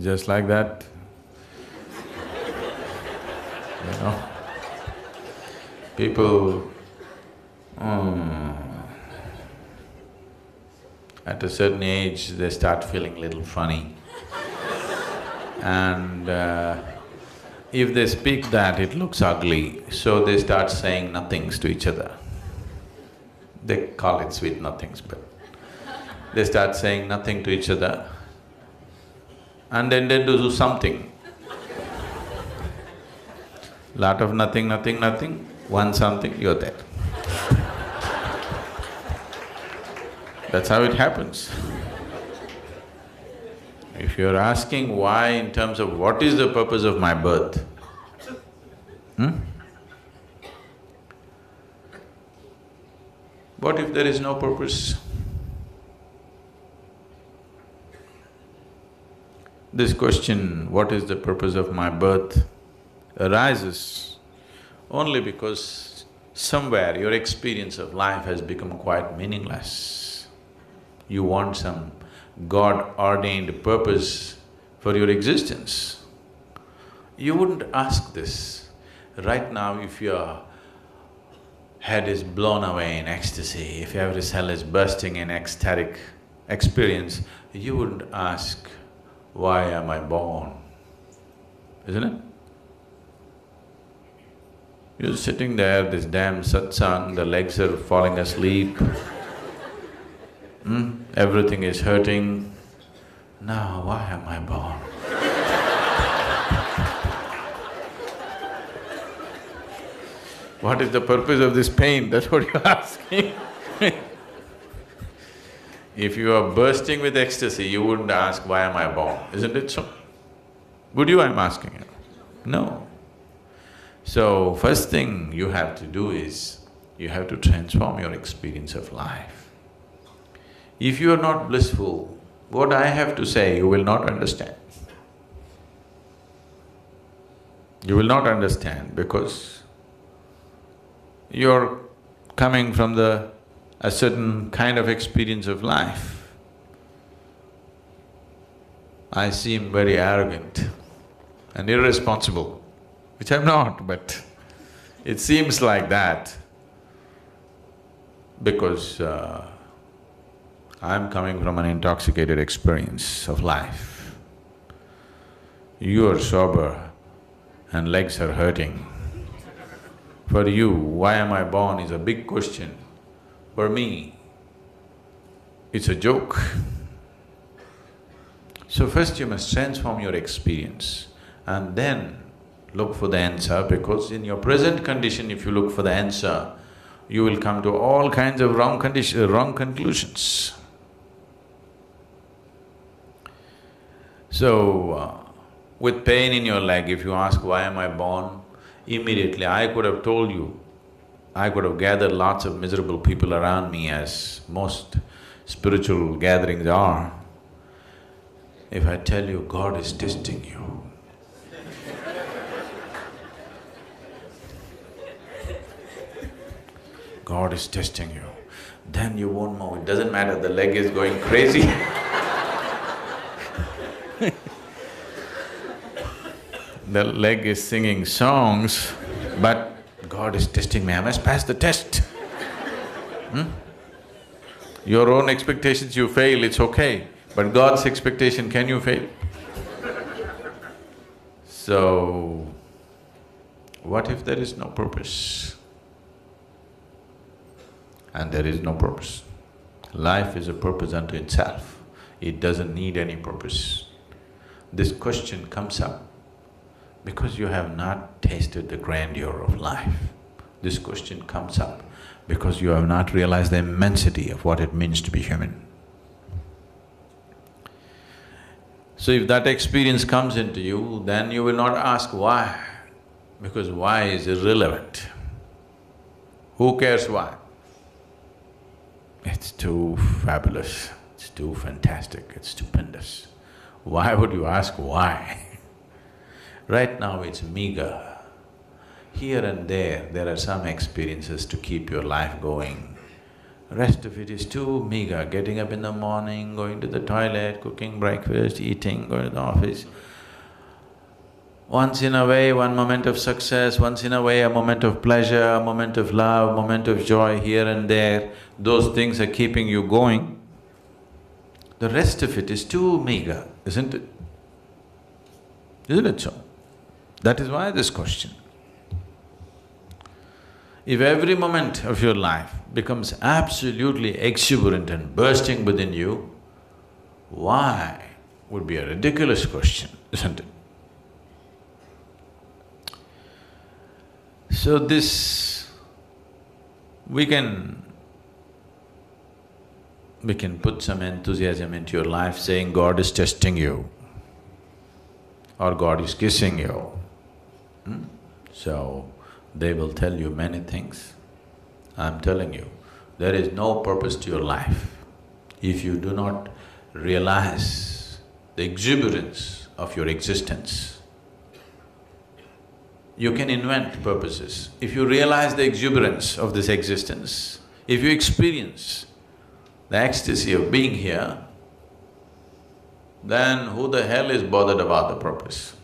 just like that. You know, people at a certain age they start feeling a little funny and if they speak that, it looks ugly, so they start saying nothings to each other. They call it sweet nothings, but they start saying nothing to each other and then they do something. Lot of nothing, nothing, nothing, one something, you're there. That's how it happens. If you're asking why in terms of what is the purpose of my birth, what if there is no purpose? This question, what is the purpose of my birth, arises only because somewhere your experience of life has become quite meaningless. You want some God-ordained purpose for your existence. You wouldn't ask this. Right now, if your head is blown away in ecstasy, if every cell is bursting in ecstatic experience, you wouldn't ask, why am I born? Isn't it? You're sitting there, this damn satsang, the legs are falling asleep. Everything is hurting. Now, why am I born? What is the purpose of this pain? That's what you're asking. If you are bursting with ecstasy, you wouldn't ask, why am I born? Isn't it so? Would you? I'm asking you. No. So, first thing you have to do is, you have to transform your experience of life. If you are not blissful, what I have to say, you will not understand. You will not understand because you're coming from a certain kind of experience of life. I seem very arrogant and irresponsible, which I'm not, but it seems like that because I'm coming from an intoxicated experience of life. You are sober and legs are hurting. For you, why am I born is a big question. For me, it's a joke. So first you must transform your experience and then look for the answer, because in your present condition, if you look for the answer, you will come to all kinds of wrong conclusions. So, with pain in your leg, if you ask, why am I born? Immediately, I could have told you, I could have gathered lots of miserable people around me, as most spiritual gatherings are. If I tell you, God is testing you. God is testing you. Then you won't move. It doesn't matter, the leg is going crazy. The leg is singing songs, but God is testing me, I must pass the test. Your own expectations you fail, it's okay, but God's expectation, can you fail? So, what if there is no purpose? And there is no purpose. Life is a purpose unto itself. It doesn't need any purpose. This question comes up because you have not tasted the grandeur of life. This question comes up because you have not realized the immensity of what it means to be human. So if that experience comes into you, then you will not ask why, because why is irrelevant. Who cares why? It's too fabulous, it's too fantastic, it's stupendous. Why would you ask why? Right now it's meager. Here and there, there are some experiences to keep your life going. Rest of it is too meager, getting up in the morning, going to the toilet, cooking breakfast, eating, going to the office. Once in a way, one moment of success, once in a way, a moment of pleasure, a moment of love, moment of joy here and there, those things are keeping you going. The rest of it is too meager, isn't it? Isn't it so? That is why this question. If every moment of your life becomes absolutely exuberant and bursting within you, why would be a ridiculous question, isn't it? So this, we can put some enthusiasm into your life saying God is testing you or God is kissing you. So they will tell you many things. I'm telling you, there is no purpose to your life if you do not realize the exuberance of your existence. You can invent purposes. If you realize the exuberance of this existence, if you experience the ecstasy of being here, then who the hell is bothered about the purpose?